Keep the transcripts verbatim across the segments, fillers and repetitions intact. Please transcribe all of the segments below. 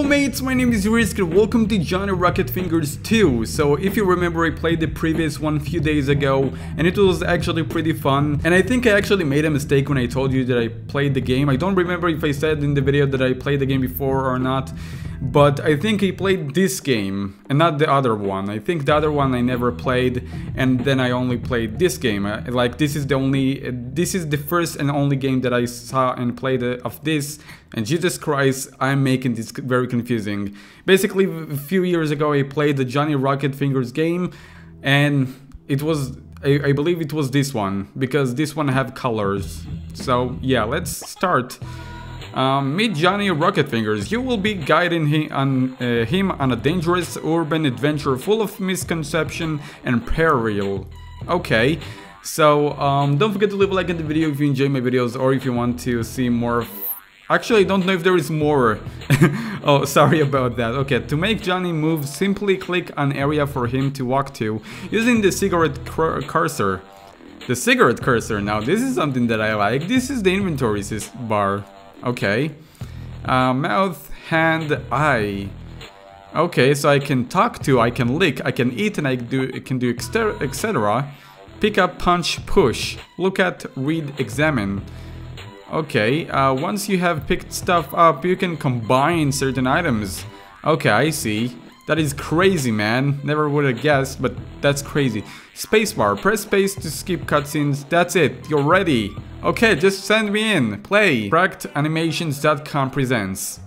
Hello mates, my name is Risk and welcome to Johnny Rocketfingers two. So if you remember, I played the previous one a few days ago and it was actually pretty fun, and I think I actually made a mistake when I told you that I played the game. I don't remember if I said in the video that I played the game before or not, but I think I played this game and not the other one. I think the other one I never played, and then I only played this game. Like, this is the only, this is the first and only game that I saw and played of this, and Jesus Christ, I'm making this very confusing. Basically, a few years ago I played the Johnny Rocketfingers game, and it was, I, I believe it was this one, because this one have colors. So yeah, let's start. Um, meet Johnny Rocketfingers. You will be guiding him on, uh, him on a dangerous urban adventure full of misconception and peril. Okay, so um, don't forget to leave a like on the video if you enjoy my videos, or if you want to see more. Actually, I don't know if there is more. Oh, sorry about that. Okay, to make Johnny move, simply click an area for him to walk to using the cigarette cursor. The cigarette cursor. Now, this is something that I like. This is the inventory bar. Okay, uh, mouth, hand, eye. Okay, so I can talk to, I can lick, I can eat, and I do, can do et cetera. Pick up, punch, push. Look at, read, examine. Okay, uh, once you have picked stuff up, you can combine certain items. Okay, I see. That is crazy, man. Never would have guessed, but that's crazy. Spacebar. Press space to skip cutscenes. That's it. You're ready. Okay, just send me in. Play. Cracked Animations dot com presents.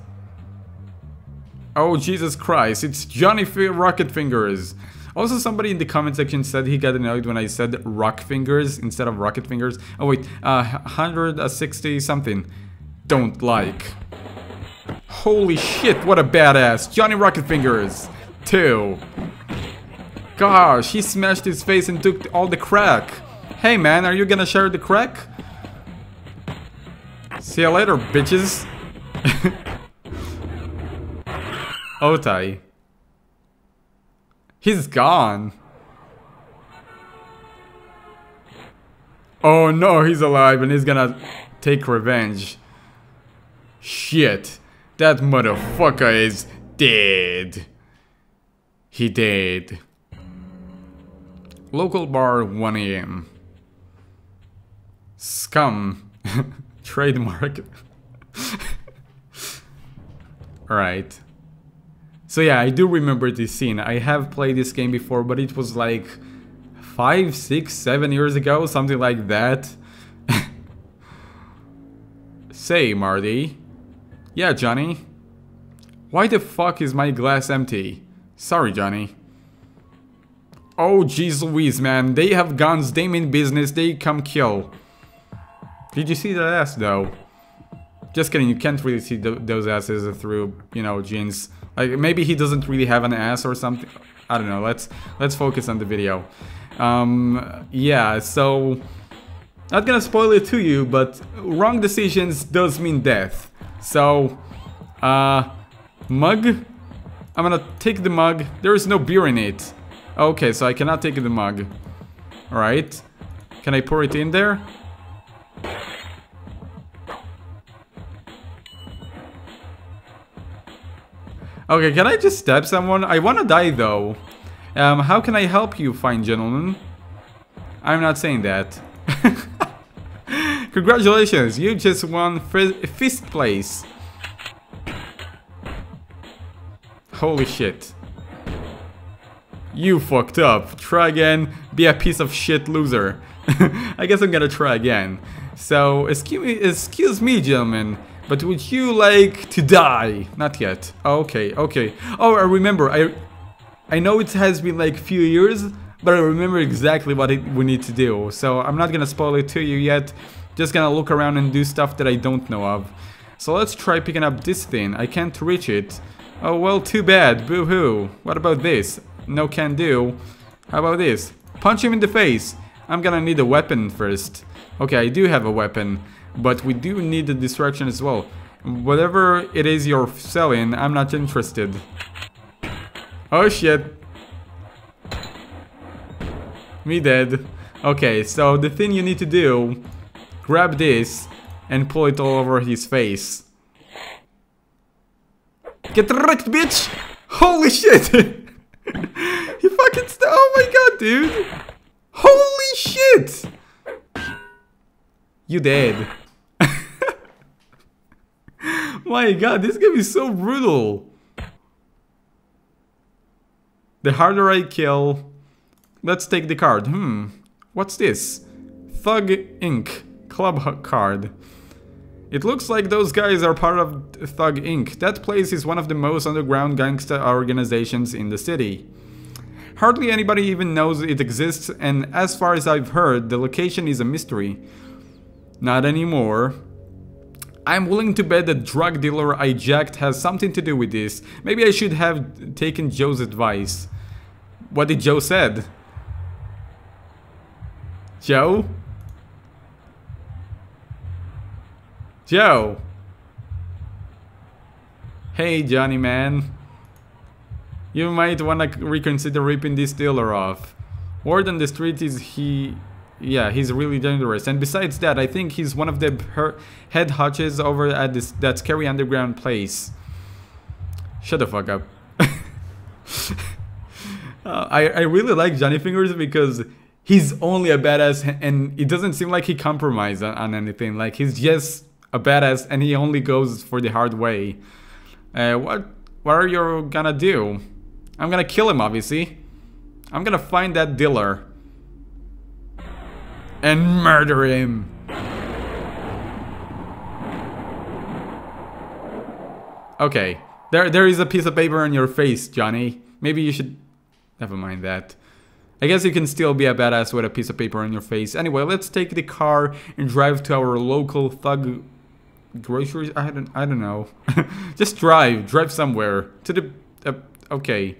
Oh, Jesus Christ. It's Johnny Rocketfingers. Also, somebody in the comment section said he got annoyed when I said Rockfingers instead of Rocketfingers. Oh, wait. Uh, one hundred sixty something. Don't like. Holy shit, what a badass. Johnny Rocketfingers two. Gosh, he smashed his face and took all the crack. Hey man, are you gonna share the crack? See you later, bitches. Otai. He's gone. Oh no, he's alive and he's gonna take revenge. Shit. That motherfucker is dead. He dead. Local bar, one A M Scum. Trademark. Alright. So yeah, I do remember this scene. I have played this game before, but it was like five, six, seven years ago, something like that. Say, Marty. Yeah, Johnny. Why the fuck is my glass empty? Sorry, Johnny. Oh, jeez Louise, man. They have guns, they mean business, they come kill. Did you see that ass, though? Just kidding, you can't really see th those asses through, you know, jeans. Like, maybe he doesn't really have an ass or something. I don't know, let's, let's focus on the video. Um, yeah, so... Not gonna spoil it to you, but wrong decisions does mean death. So, uh, mug? I'm gonna take the mug. There is no beer in it. Okay, so I cannot take the mug. Alright. Can I pour it in there? Okay, can I just stab someone? I wanna die though. Um, how can I help you, fine gentleman? I'm not saying that. Congratulations, you just won fifth place. Holy shit. You fucked up. Try again, be a piece of shit loser. I guess I'm gonna try again. So, excuse me, excuse me, gentlemen, but would you like to die? Not yet. Okay, okay. Oh, I remember, I, I know it has been like a few years, but I remember exactly what it, we need to do. So, I'm not gonna spoil it to you yet. Just gonna look around and do stuff that I don't know of. So let's try picking up this thing. I can't reach it. Oh well, too bad. Boo-hoo. What about this? No can do. How about this? Punch him in the face. I'm gonna need a weapon first. Okay, I do have a weapon. But we do need a distraction as well. Whatever it is you're selling, I'm not interested. Oh shit. Me dead. Okay, so the thing you need to do... Grab this and pull it all over his face. Get wrecked, bitch! Holy shit! He fucking st- oh my god, dude! Holy shit! You dead. My god, this game is so brutal. The harder I kill... Let's take the card. Hmm. What's this? Thug Incorporated. Club card. It looks like those guys are part of Thug Incorporated. That place is one of the most underground gangsta organizations in the city. Hardly anybody even knows it exists, and as far as I've heard, the location is a mystery. Not anymore. I'm willing to bet that drug dealer I jacked has something to do with this. Maybe I should have taken Joe's advice. What did Joe said? Joe? Joe! Hey Johnny man. You might wanna reconsider ripping this dealer off. Word on the street is he... Yeah, he's really dangerous. And besides that, I think he's one of the her head honchos over at this that scary underground place. Shut the fuck up. uh, I, I really like Johnny Fingers because he's only a badass and it doesn't seem like he compromised on, on anything. Like, he's just a badass and he only goes for the hard way. Uh, what, what are you gonna do? I'm gonna kill him, obviously. I'm gonna find that dealer. And murder him. Okay. There there is a piece of paper on your face, Johnny. Maybe you should... Never mind that. I guess you can still be a badass with a piece of paper on your face. Anyway, let's take the car and drive to our local thug... Groceries? I don't, I don't know. Just drive. Drive somewhere. To the... Uh, okay.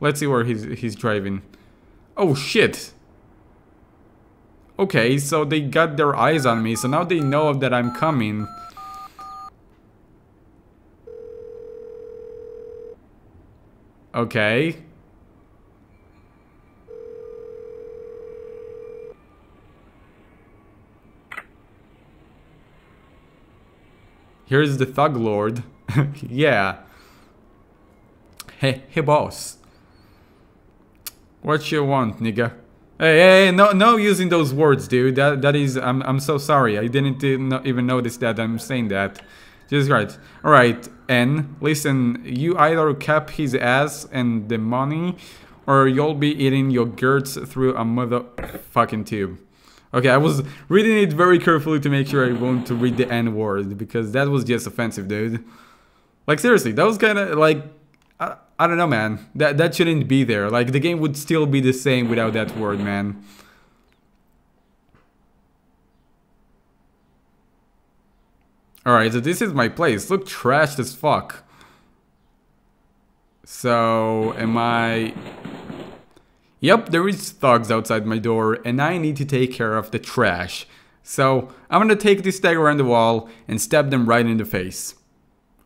Let's see where he's, he's driving. Oh, shit. Okay, so they got their eyes on me, so now they know that I'm coming. Okay. Here's the thug lord. Yeah. Hey, hey boss. What you want, nigga? Hey, hey, hey, no, no using those words, dude. That, that is, I'm, I'm so sorry. I didn't, didn't even notice that I'm saying that. Just right. All right, N, listen, you either cap his ass and the money, or you'll be eating your guts through a mother fucking tube. Okay, I was reading it very carefully to make sure I won't to read the N word, because that was just offensive, dude. Like, seriously, that was kind of, like... I, I don't know, man. That that shouldn't be there. Like, the game would still be the same without that word, man. Alright, so this is my place. Look trashed as fuck. So, am I... Yep, there is thugs outside my door, and I need to take care of the trash. So, I'm gonna take this dagger on the wall and stab them right in the face.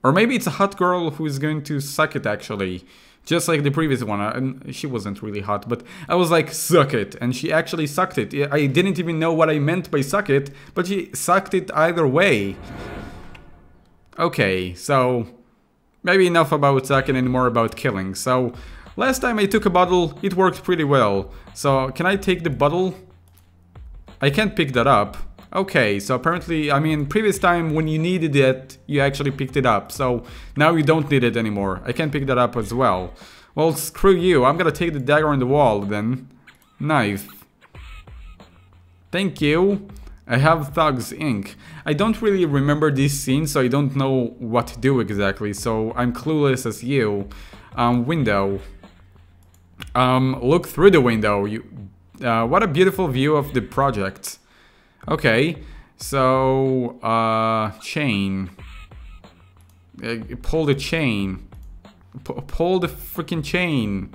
Or maybe it's a hot girl who is going to suck it, actually. Just like the previous one. I, she wasn't really hot, but I was like, suck it. And she actually sucked it. I didn't even know what I meant by suck it, but she sucked it either way. Okay, so... Maybe enough about sucking and more about killing. So, last time I took a bottle, it worked pretty well. So, can I take the bottle? I can't pick that up. Okay, so apparently, I mean, previous time when you needed it, you actually picked it up. So, now you don't need it anymore. I can't pick that up as well. Well, screw you. I'm gonna take the dagger on the wall, then. Knife. Thank you. I have Thugs Incorporated. I don't really remember this scene, so I don't know what to do exactly. So, I'm clueless as you. Um, window. Um, look through the window. You. Uh, what a beautiful view of the project. Okay, so, uh, chain. Uh, pull the chain. P pull the freaking chain.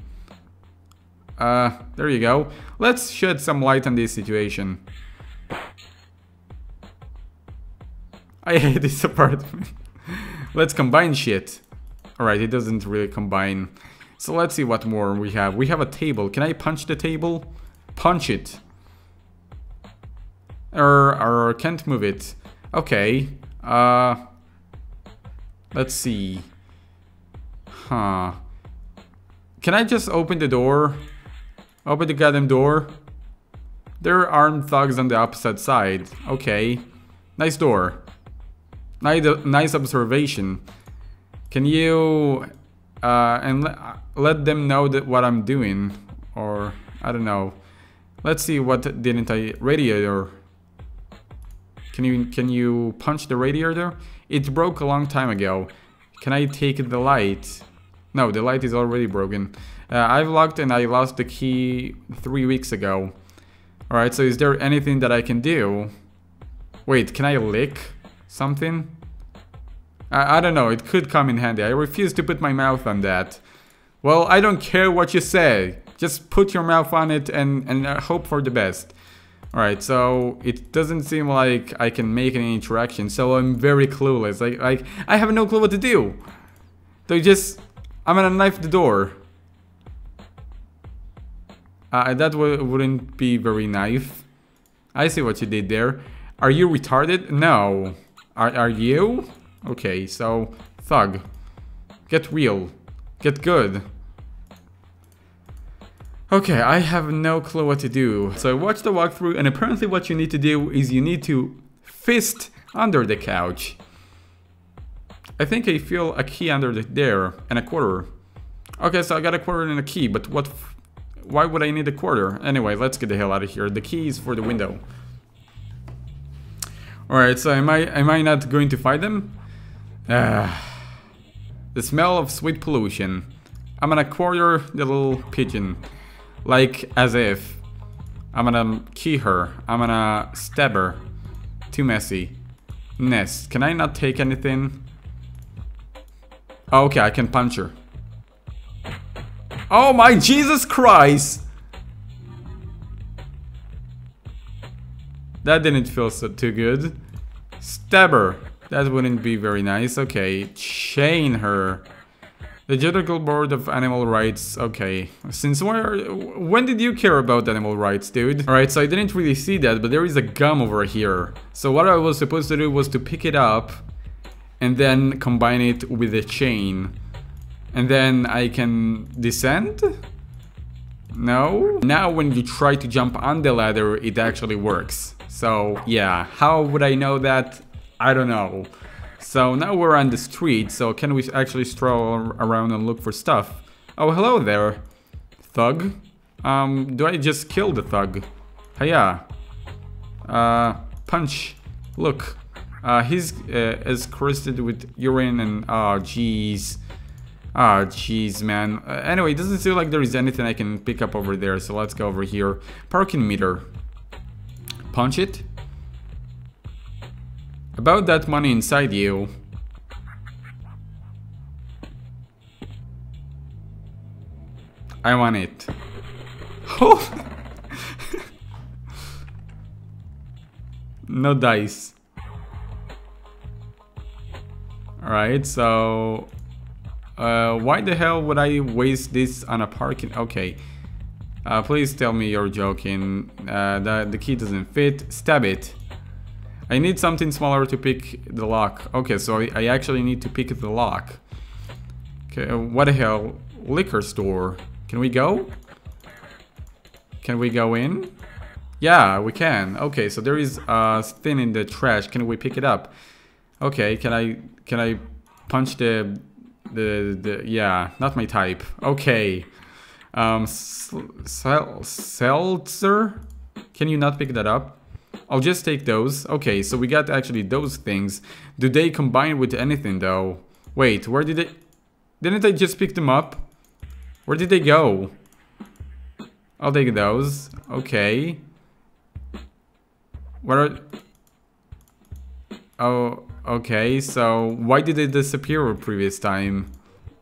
Uh, there you go. Let's shed some light on this situation. I hate this apartment. Let's combine shit. Alright, it doesn't really combine. So let's see what more we have. We have a table. Can I punch the table? Punch it. Or, or can't move it. Okay. Uh, let's see. Huh. Can I just open the door? Open the goddamn door. There are armed thugs on the opposite side. Okay. Nice door. Nice, nice observation. Can you... Uh, and le let them know that what I'm doing. Or, I don't know. Let's see, what didn't I... Radiator. Can you, can you punch the radiator? It broke a long time ago. Can I take the light? No, the light is already broken. Uh, I've locked and I lost the key three weeks ago. Alright, so is there anything that I can do? Wait, can I lick something? I, I don't know, it could come in handy. I refuse to put my mouth on that. Well, I don't care what you say. Just put your mouth on it and, and hope for the best. Alright, so it doesn't seem like I can make any interaction, so I'm very clueless. Like, like I have no clue what to do. They just... I'm gonna knife the door. Uh, that w wouldn't be very nice. I see what you did there. Are you retarded? No. Are, are you? Okay, so... Thug. Get real. Get good. Okay, I have no clue what to do. So I watched the walkthrough, and apparently what you need to do is you need to fist under the couch. I think I feel a key under the, there, and a quarter. Okay, so I got a quarter and a key, but what... F why would I need a quarter? Anyway, let's get the hell out of here. The key is for the window. Alright, so am I, am I not going to fight them? Uh, the smell of sweet pollution. I'm gonna quarter the little pigeon. Like, as if. I'm gonna key her. I'm gonna stab her. Too messy. Nest. Can I not take anything? Okay, I can punch her. Oh my Jesus Christ! That didn't feel so too good. Stab her. That wouldn't be very nice. Okay, chain her. The Judicial Board of Animal Rights. Okay, since where? When did you care about animal rights, dude? Alright, so I didn't really see that, but there is a gum over here. So what I was supposed to do was to pick it up and then combine it with a chain. And then I can descend? No? Now when you try to jump on the ladder, it actually works. So yeah, how would I know that? I don't know. So now we're on the street, so can we actually stroll around and look for stuff? Oh, hello there, thug. Um, do I just kill the thug? Hiya. Uh, punch. Look, uh, he's uh, is crusted with urine and... Oh, jeez. Oh, jeez, man. Uh, anyway, it doesn't seem like there is anything I can pick up over there, so let's go over here. Parking meter. Punch it. About that money inside you. I want it. Oh! No dice. Alright, so... Uh, why the hell would I waste this on a parking... Okay. Uh, please tell me you're joking. Uh, the, the key doesn't fit. Stab it. I need something smaller to pick the lock. Okay, so I actually need to pick the lock. Okay, what the hell? Liquor store. Can we go? Can we go in? Yeah, we can. Okay, so there is a thing in the trash. Can we pick it up? Okay, can I can I punch the the the yeah, not my type. Okay. Um sel seltzer? Can you not pick that up? I'll just take those. Okay, so we got actually those things. Do they combine with anything though? Wait, where did they... Didn't I just pick them up? Where did they go? I'll take those. Okay. Where are... Oh, okay, so why did they disappear previous time?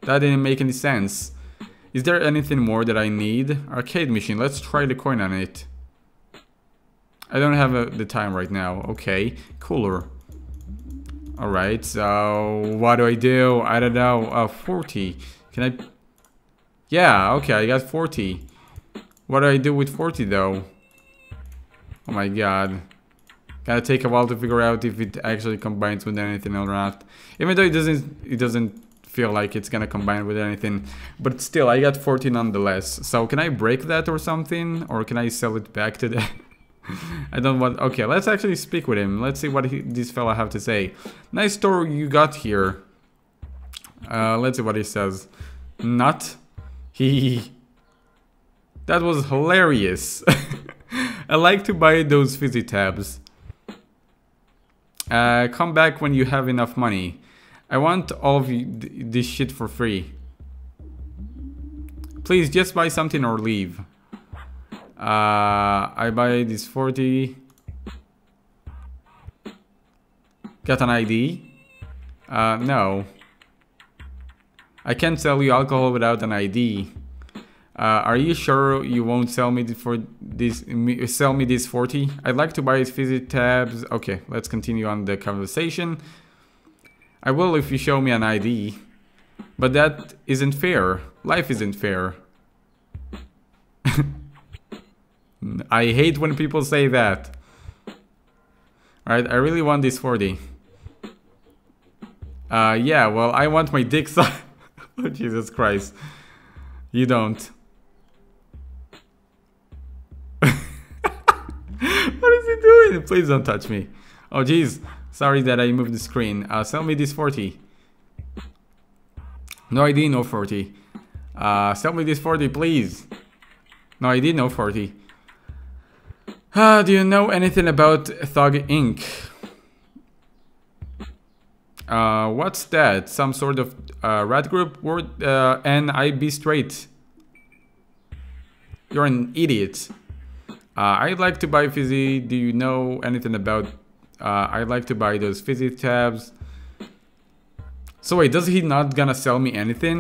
That didn't make any sense. Is there anything more that I need? Arcade machine, let's try the coin on it. I don't have uh, the time right now. Okay, cooler. Alright, so what do I do? I don't know. Uh, forty. Can I... Yeah, okay, I got forty. What do I do with forty though? Oh my god. Gotta take a while to figure out if it actually combines with anything or not. Even though it doesn't, it doesn't feel like it's gonna combine with anything, but still I got forty nonetheless. So can I break that or something, or can I sell it back to the I don't want. Okay, let's actually speak with him. Let's see what he, this fella have to say. Nice store you got here. Uh, let's see what he says. Not he. That was hilarious. I like to buy those fizzy tabs. Uh, come back when you have enough money. I want all of you th this shit for free. Please just buy something or leave. Uh, I buy this forty. Got an I D? Uh, no. I can't sell you alcohol without an I D. Uh, are you sure you won't sell me for this? Sell me this forty. I'd like to buy fizzy tabs. Okay, let's continue on the conversation. I will if you show me an I D. But that isn't fair. Life isn't fair. I hate when people say that. Alright, I really want this forty. Uh, yeah, well, I want my dick so oh, Jesus Christ. You don't. What is he doing? Please don't touch me. Oh, jeez. Sorry that I moved the screen. Uh, sell me this forty. No I D, no forty. Uh, sell me this forty, please. No I D, no forty. Uh, do you know anything about Thug Incorporated? Uh, what's that? Some sort of uh, rat group? Word, uh, and I be straight. You're an idiot. Uh, I'd like to buy fizzy. Do you know anything about... Uh, I'd like to buy those fizzy tabs. So wait, does he not gonna sell me anything?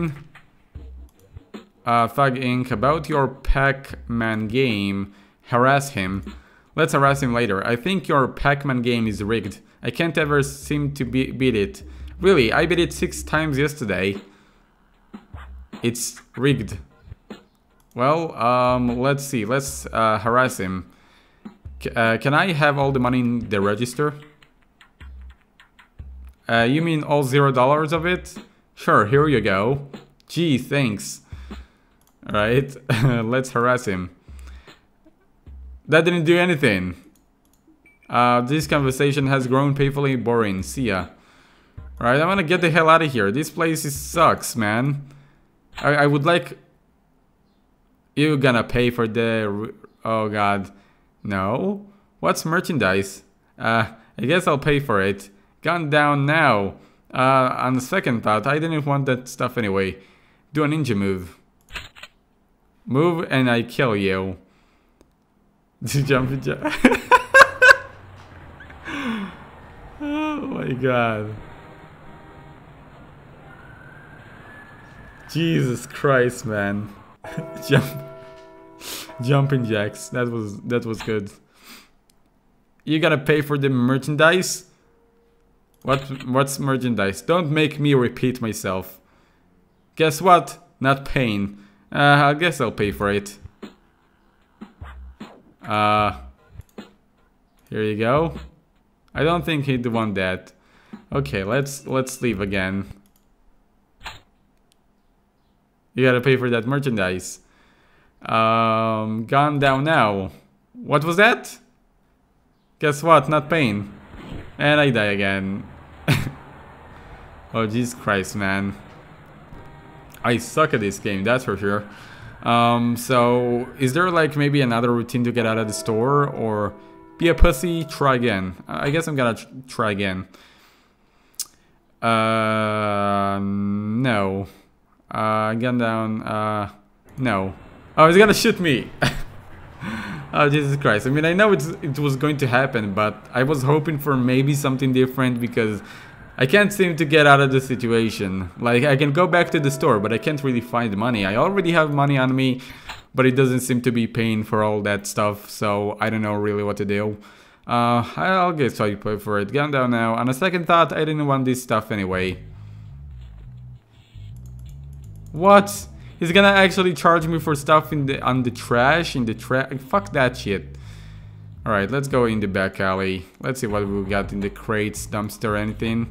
Uh, Thug Incorporated. About your Pac-Man game... Harass him. Let's harass him later. I think your Pac-Man game is rigged. I can't ever seem to be beat it. Really, I beat it six times yesterday. It's rigged. Well, um, let's see. Let's uh, harass him. C uh, can I have all the money in the register? Uh, you mean all zero dollars of it? Sure, here you go. Gee, thanks. Alright, let's harass him. That didn't do anything. Uh, this conversation has grown painfully boring. See ya. Alright, I wanna get the hell out of here. This place is sucks, man. I, I would like... You gonna pay for the... Oh god. No? What's merchandise? Uh, I guess I'll pay for it. Gun down now. Uh, on the second thought, I didn't want that stuff anyway. Do a ninja move. Move and I kill you. Jump, jump. Oh my god. Jesus Christ, man. Jump. Jumping jacks. That was that was good. You gotta pay for the merchandise? What what's merchandise? Don't make me repeat myself. Guess what? Not paying. Uh, I guess I'll pay for it. Uh, here you go. I don't think he'd want that. Okay, let's let's leave again. You gotta pay for that merchandise. Um, gone down now. What was that? Guess what? Not pain. And I die again. Oh, Jesus Christ, man. I suck at this game, that's for sure. Um, so, is there like maybe another routine to get out of the store, or be a pussy, try again? I guess I'm gonna tr try again. Uh, no. Uh, gun down, uh, no. Oh, he's gonna shoot me! Oh, Jesus Christ. I mean, I know it's, it was going to happen, but I was hoping for maybe something different, because I can't seem to get out of the situation. Like, I can go back to the store, but I can't really find money. I already have money on me, but it doesn't seem to be paying for all that stuff, so I don't know really what to do. Uh, I'll guess I pay for it. Gun down now. On a second thought, I didn't want this stuff anyway. What? He's gonna actually charge me for stuff in the on the trash, in the trash? Fuck that shit. Alright, let's go in the back alley. Let's see what we got in the crates, dumpster, anything.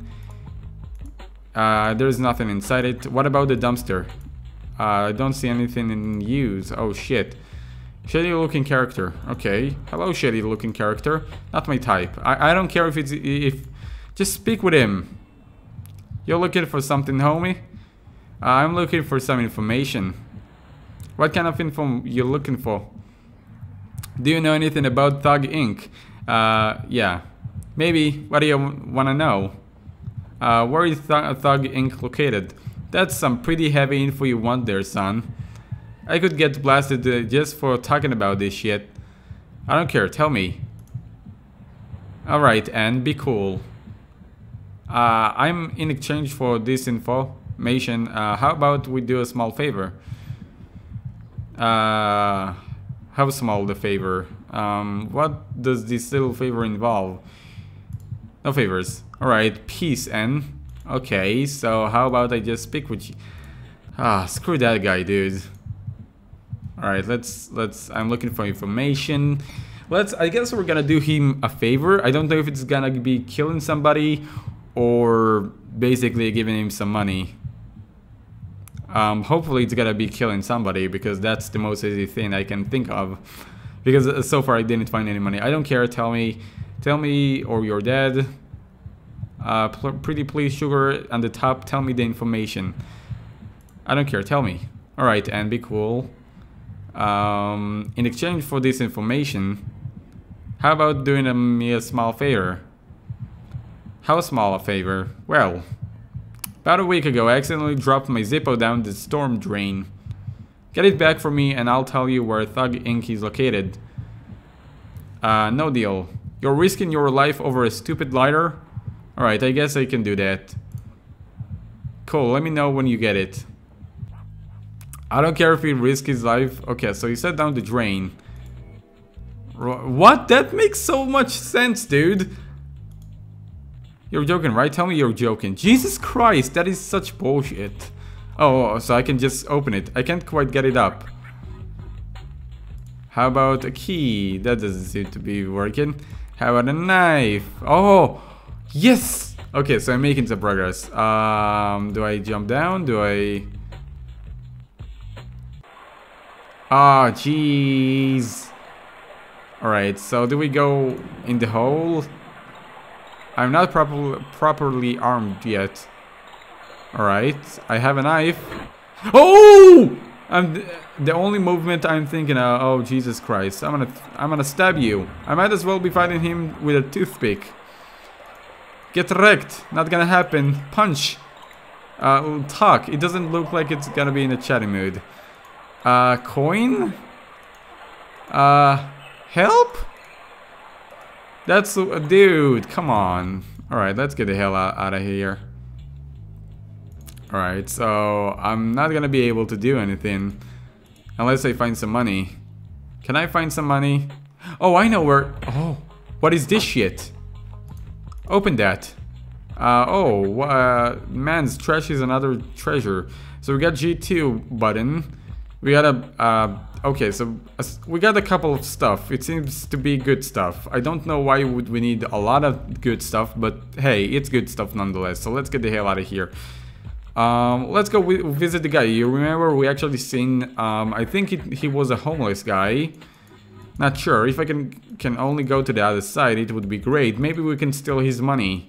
Uh, there's nothing inside it. What about the dumpster? Uh, I don't see anything in use. Oh shit. Shady looking character. Okay. Hello, shady looking character. Not my type. I, I don't care if it's... if. Just speak with him. You're looking for something, homie? Uh, I'm looking for some information. What kind of info you looking for? Do you know anything about Thug Incorporated? Uh, yeah. Maybe. What do you want to know? Uh, where is Th Thug Incorporated located? That's some pretty heavy info you want there, son. I could get blasted uh, just for talking about this shit. I don't care, tell me. Alright, and be cool. Uh, I'm in exchange for this information. Uh, how about we do a small favor? Uh, how small the favor? Um, what does this little favor involve? No favors. Alright, peace and... Okay, so how about I just speak with you? Ah, screw that guy, dude. Alright, let's, let's, I'm looking for information. Let's, I guess we're gonna do him a favor. I don't know if it's gonna be killing somebody or basically giving him some money. Um, hopefully it's gonna be killing somebody because that's the most easy thing I can think of. Because so far I didn't find any money. I don't care, tell me, tell me or you're dead. Uh, pretty please sugar on the top, tell me the information. I don't care, tell me. Alright, and be cool. Um, in exchange for this information, how about doing a, me a small favor? How small a favor? Well, about a week ago I accidentally dropped my Zippo down the storm drain. Get it back for me and I'll tell you where Thug Incorporated is located. Uh, no deal. You're risking your life over a stupid lighter? Alright, I guess I can do that. Cool, let me know when you get it. I don't care if he risks his life. Okay, so he set down the drain. What? That makes so much sense, dude. You're joking, right? Tell me you're joking. Jesus Christ, that is such bullshit. Oh, so I can just open it. I can't quite get it up. How about a key? That doesn't seem to be working. How about a knife? Oh, yes! Okay, so I'm making some progress. Um, do I jump down? Do I... Ah, oh, jeez. Alright, so do we go in the hole? I'm not proper properly armed yet. Alright, I have a knife. Oh! I'm the only movement I'm thinking of. Oh, Jesus Christ. I'm gonna, I'm gonna stab you. I might as well be fighting him with a toothpick. Get wrecked. Not gonna happen. Punch. Uh, talk. It doesn't look like it's gonna be in a chatty mood. Uh, coin? Uh, help? That's... Uh, dude, come on. Alright, let's get the hell out, out of here. Alright, so I'm not gonna be able to do anything. Unless I find some money. Can I find some money? Oh, I know where... Oh, what is this shit? Open that. Uh, oh, uh, man's trash is another treasure. So we got G two button. We got a, uh, okay, so we got a couple of stuff. It seems to be good stuff. I don't know why would we need a lot of good stuff, but hey, it's good stuff nonetheless. So let's get the hell out of here. Um, let's go visit the guy. You remember we actually seen, um, I think it, he was a homeless guy. Not sure. If I can, can only go to the other side, it would be great. Maybe we can steal his money.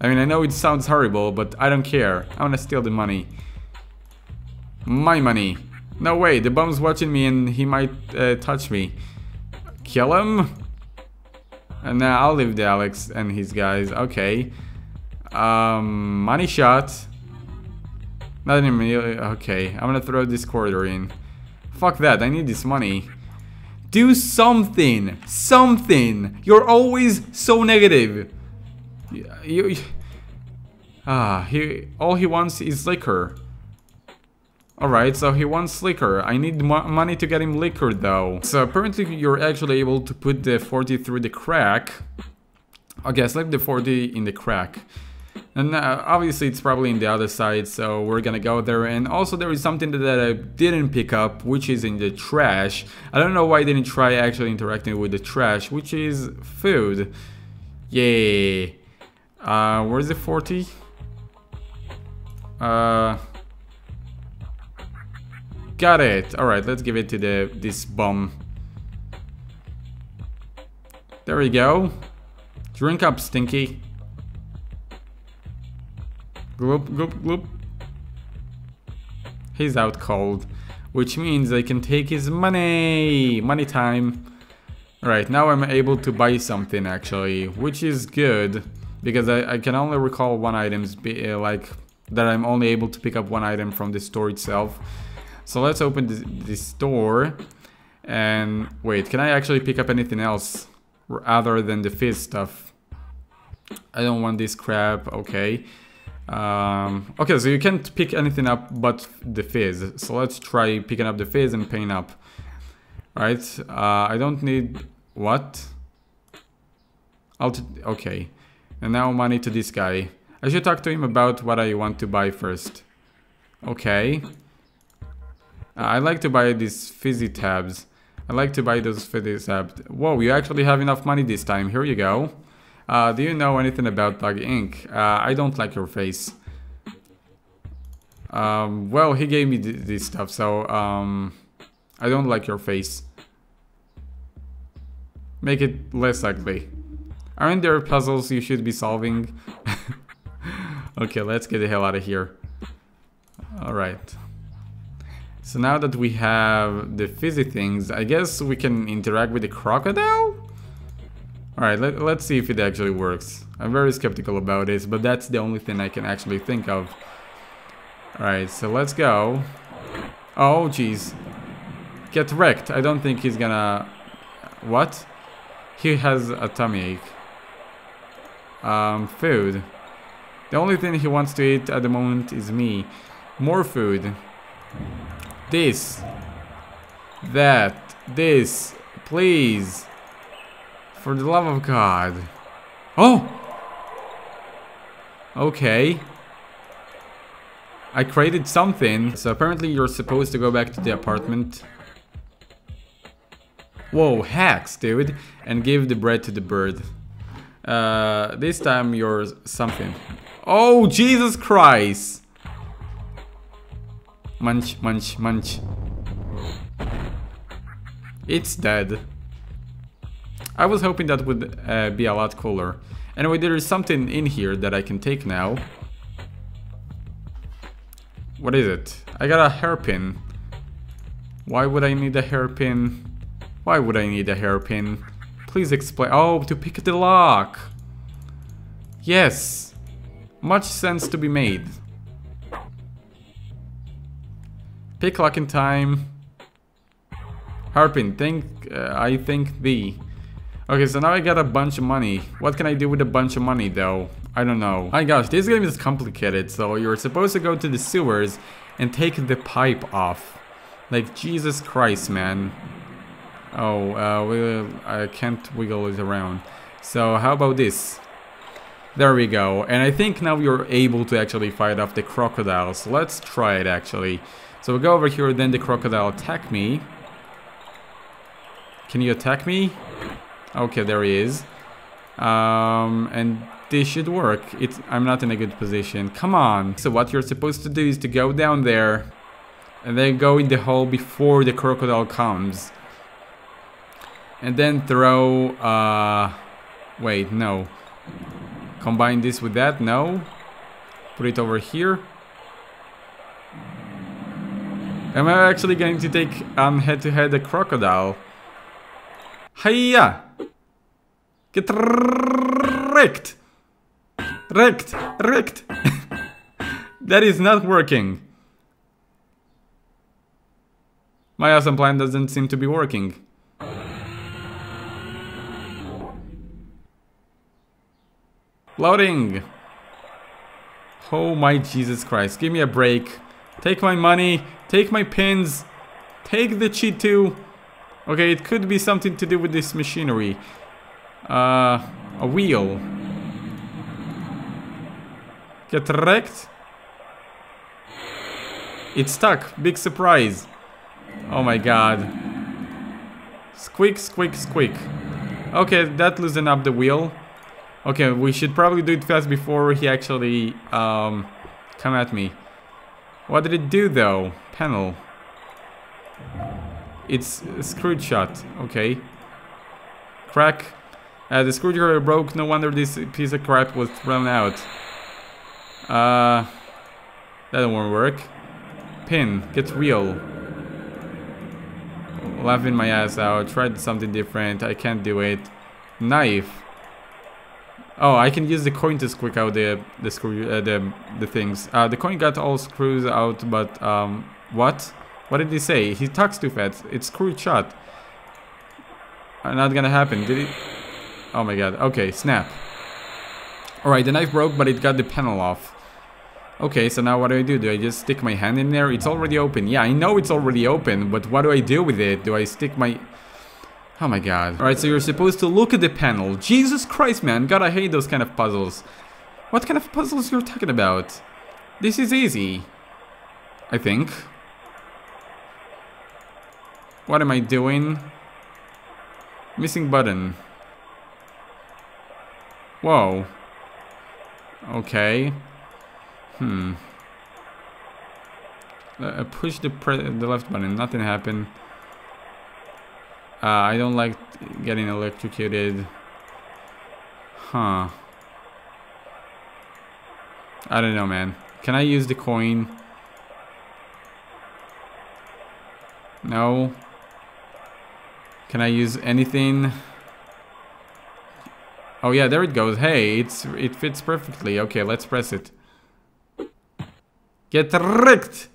I mean, I know it sounds horrible, but I don't care. I wanna steal the money. My money. No way, the bum's watching me and he might uh, touch me. Kill him? And now uh, I'll leave the Alex and his guys. Okay. Um, money shot. Not immediately. Okay, I'm gonna throw this quarter in. Fuck that, I need this money. Do something! Something! You're always so negative! You, you, ah, he, all he wants is liquor. Alright, so he wants liquor. I need mo money to get him liquor, though. So apparently you're actually able to put the forty through the crack. Okay, slip the forty in the crack. And uh, obviously it's probably in the other side, so we're gonna go there. And also there is something that I didn't pick up, which is in the trash. I don't know why I didn't try actually interacting with the trash, which is food. Yay. Uh, where's the forty? Uh, got it. All right, let's give it to the this bum. There we go. Drink up, Stinky. Gloop, gloop, gloop. He's out cold, which means I can take his money. Money time. All right, now I'm able to buy something actually, which is good because I, I can only recall one items be, uh, like that I'm only able to pick up one item from the store itself. So let's open this, this store and wait, can I actually pick up anything else other than the fizz stuff? I don't want this crap. Okay. Um, okay, so you can't pick anything up but the fizz. So let's try picking up the fizz and paying up. Right? Uh, I don't need... What? I'll t okay. And now money to this guy. I should talk to him about what I want to buy first. Okay. Uh, I like to buy these fizzy tabs. I like to buy those fizzy tabs. Whoa, you actually have enough money this time. Here you go. Uh, do you know anything about Thug Incorporated? Uh, I don't like your face. Um, well, he gave me th this stuff, so um, I don't like your face. Make it less ugly. Aren't there puzzles you should be solving? Okay, let's get the hell out of here. Alright. So now that we have the fizzy things, I guess we can interact with the crocodile? Alright, let, let's see if it actually works. I'm very skeptical about this, but that's the only thing I can actually think of. Alright, so let's go. Oh, jeez. Get wrecked. I don't think he's gonna... What? He has a tummy ache. Um, food. The only thing he wants to eat at the moment is me. More food. This. That. This. Please. For the love of God. Oh! Okay. I created something. So apparently you're supposed to go back to the apartment. Whoa, hacks, dude. And give the bread to the bird. Uh, this time you're something. Oh, Jesus Christ! Munch, munch, munch. It's dead. I was hoping that would uh, be a lot cooler. Anyway, there is something in here that I can take now. What is it? I got a hairpin. Why would I need a hairpin? Why would I need a hairpin? Please explain. Oh, to pick the lock. Yes. Much sense to be made. Pick lock in time. Hairpin, thank, uh, I thank thee. Okay, so now I got a bunch of money. What can I do with a bunch of money, though? I don't know. My gosh, this game is complicated. So you're supposed to go to the sewers and take the pipe off. Like, Jesus Christ, man. Oh, uh, we, I can't wiggle it around. So how about this? There we go. And I think now you're able to actually fight off the crocodiles. Let's try it, actually. So we go over here, then the crocodile attack me. Can you attack me? Okay, there he is. Um, and this should work. It's, I'm not in a good position. Come on. So what you're supposed to do is to go down there and then go in the hole before the crocodile comes. And then throw... Uh, wait, no. Combine this with that, no. Put it over here. Am I actually going to take um, head-to-head a crocodile? Hiya! Get wrecked! Wrecked! Wrecked! That is not working. My awesome plan doesn't seem to be working. Loading! Oh my Jesus Christ, give me a break. Take my money, take my pins, take the cheat too. Okay, it could be something to do with this machinery. Uh, a wheel. Get wrecked. It's stuck. Big surprise. Oh my God. Squeak, squeak, squeak. Okay, that loosened up the wheel. Okay, we should probably do it fast before he actually um, come at me. What did it do though? Panel. It's a screwed shut. Okay. Crack. Uh, the screwdriver broke. No wonder this piece of crap was thrown out. Uh, that won't work. Pin. Get real. Laughing my ass out. Tried something different. I can't do it. Knife. Oh, I can use the coin to squeak out the the screw uh, the the things. Uh, the coin got all screws out, but um, what? What did he say? He talks too fast. It's screwed shut. Uh, not gonna happen. Did it? Oh my god. Okay, snap. All right, the knife broke, but it got the panel off. Okay, so now what do I do? Do I just stick my hand in there? It's already open. Yeah, I know it's already open, but what do I do with it? Do I stick my... Oh my god. Alright, so you're supposed to look at the panel. Jesus Christ, man. God, I hate those kind of puzzles. What kind of puzzles you're talking about? This is easy. I think. What am I doing? Missing button. Whoa. Okay. Hmm. I pushed the, pre the left button. Nothing happened. Uh, I don't like getting electrocuted. Huh. I don't know, man. Can I use the coin? No. Can I use anything? Oh yeah, there it goes. Hey, it's it fits perfectly. Okay, let's press it. Get wrecked!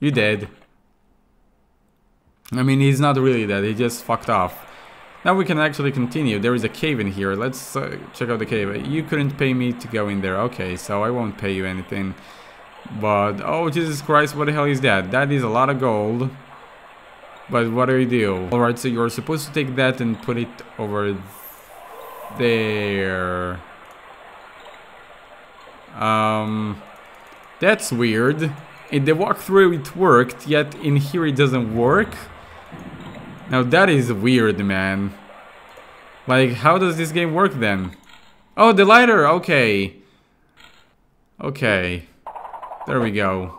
You dead. I mean, he's not really dead, he just fucked off. Now we can actually continue. There is a cave in here. Let's uh, check out the cave. You couldn't pay me to go in there. Okay, so I won't pay you anything. But, oh Jesus Christ, what the hell is that? That is a lot of gold. But what do we do? Alright, so you're supposed to take that and put it over there. Um, that's weird. In the walkthrough it worked, yet in here it doesn't work? Now that is weird, man. Like, how does this game work then? Oh, the lighter! Okay. Okay. There we go.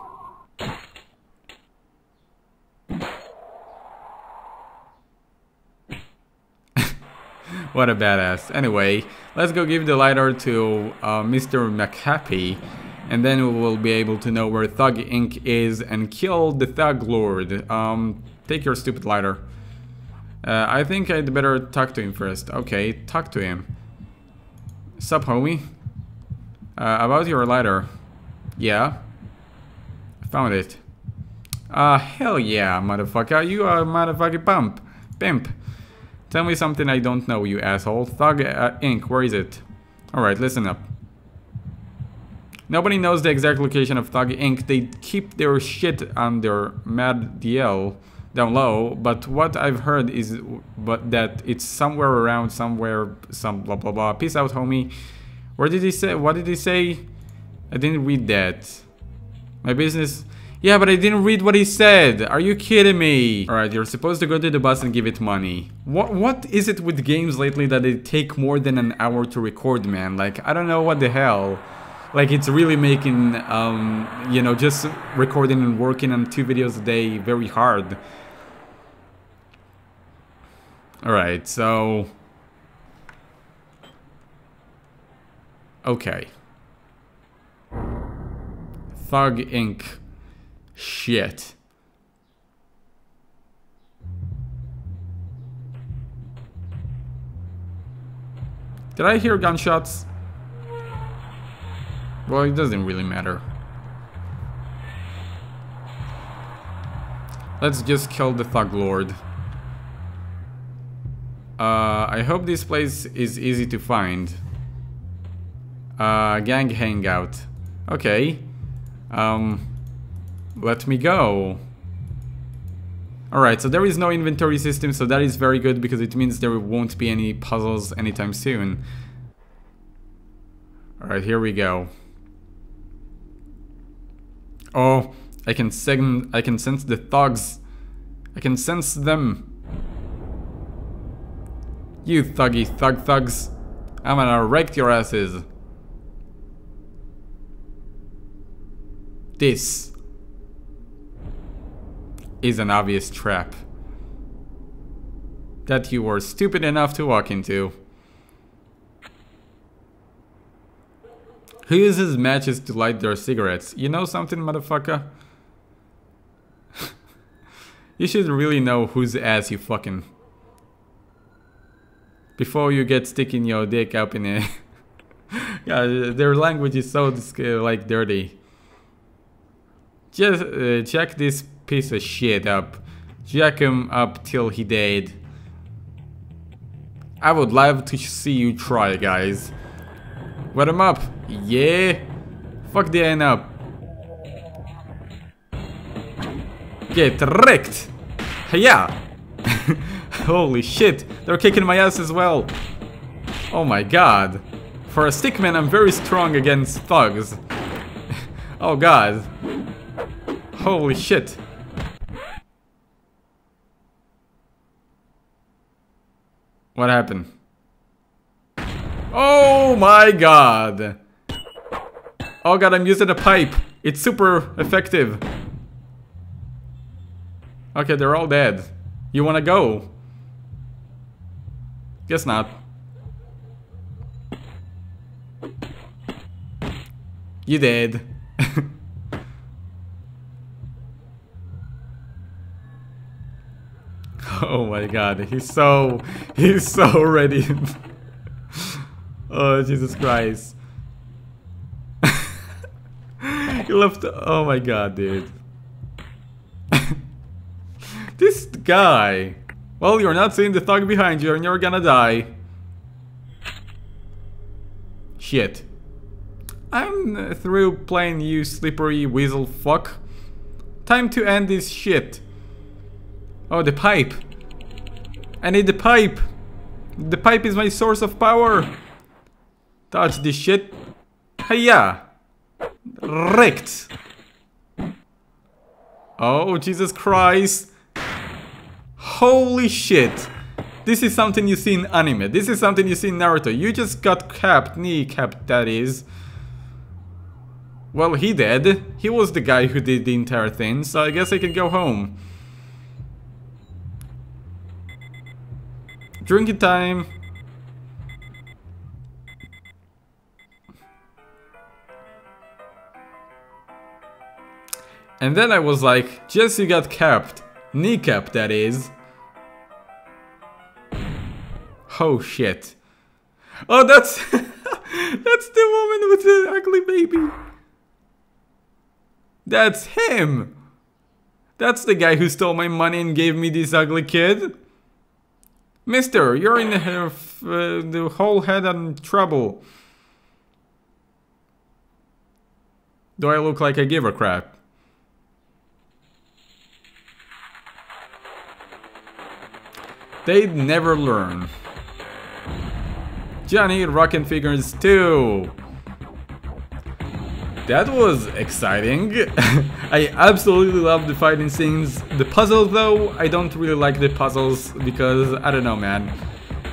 What a badass. Anyway, let's go give the lighter to uh, Mister McHappy. And then we will be able to know where Thug Incorporated is and kill the Thug Lord. Um, take your stupid lighter. Uh, I think I'd better talk to him first. Okay, talk to him. Sup, homie? Uh, about your lighter. Yeah. I found it. Ah, uh, hell yeah, motherfucker. You are a motherfucking pump. Pimp. Tell me something I don't know, you asshole. Thug uh, Incorporated, where is it? Alright, listen up. Nobody knows the exact location of Thug Incorporated. They keep their shit on their mad D L down low, but what I've heard is but that it's somewhere around somewhere, some blah blah blah. Peace out, homie. Where did he say? What did he say? I didn't read that. My business. Yeah, but I didn't read what he said. Are you kidding me? Alright, you're supposed to go to the bus and give it money. What What is it with games lately that they take more than an hour to record, man? Like, I don't know what the hell. Like, it's really making, um, you know, just recording and working on two videos a day very hard. Alright, so... Okay. Thug Incorporated. Shit. Did I hear gunshots? Well, it doesn't really matter. Let's just kill the Thug Lord. Uh, I hope this place is easy to find. Uh, gang hangout. Okay. Um, let me go. Alright, so there is no inventory system, so that is very good because it means there won't be any puzzles anytime soon. Alright, here we go. Oh, I can sing, I can sense the thugs. I can sense them. You thuggy thug thugs. I'm gonna wreck your asses. This is an obvious trap that you were stupid enough to walk into. Who uses matches to light their cigarettes? You know something, motherfucker? You should really know whose ass you fucking before you get sticking your dick up in it. God, their language is so like dirty. Just uh, jack this piece of shit up. Jack him up till he dead. I would love to see you try, guys. Wet him up. Yeah. Fuck the end up. Get wrecked. Yeah. Holy shit. They're kicking my ass as well. Oh my god. For a stickman, I'm very strong against thugs. Oh god. Holy shit. What happened? Oh my god. Oh god, I'm using a pipe. It's super effective. Okay, they're all dead. You wanna go? Guess not. You dead. Oh my god, he's so, he's so ready. Oh, Jesus Christ. He left, oh my god, dude. This guy. Well, you're not seeing the thug behind you and you're gonna die. Shit. I'm through playing you, slippery weasel fuck. Time to end this shit. Oh, the pipe. I need the pipe. The pipe is my source of power. Touch this shit. Hiya. Wrecked. Oh, Jesus Christ. Holy shit. This is something you see in anime. This is something you see in Naruto. You just got capped, kneecapped, that is. Well, he did. He was the guy who did the entire thing, so I guess I can go home. Drinking time. And then I was like, Jesse got capped. Kneecapped, that is. Oh shit. Oh, that's that's the woman with the ugly baby. That's him. That's the guy who stole my money and gave me this ugly kid. Mister, you're in the, uh, the whole head on trouble. Do I look like I give a crap? They'd never learn. Johnny Rocketfingers two. That was exciting. I absolutely love the fighting scenes. The puzzles though, I don't really like the puzzles because, I don't know man,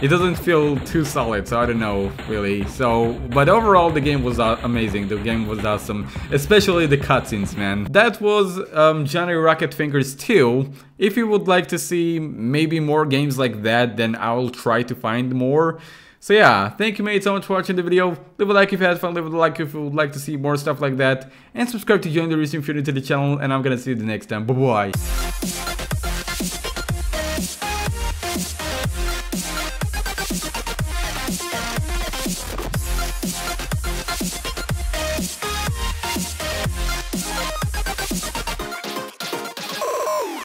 it doesn't feel too solid, so I don't know really. So, but overall the game was amazing, the game was awesome, especially the cutscenes, man. That was um, Johnny Rocketfingers two. If you would like to see maybe more games like that, then I'll try to find more. So yeah, thank you mate so much for watching the video. Leave a like if you had fun, leave a like if you would like to see more stuff like that, and subscribe to join the recent if you're new to the channel, and I'm gonna see you the next time. Bye bye.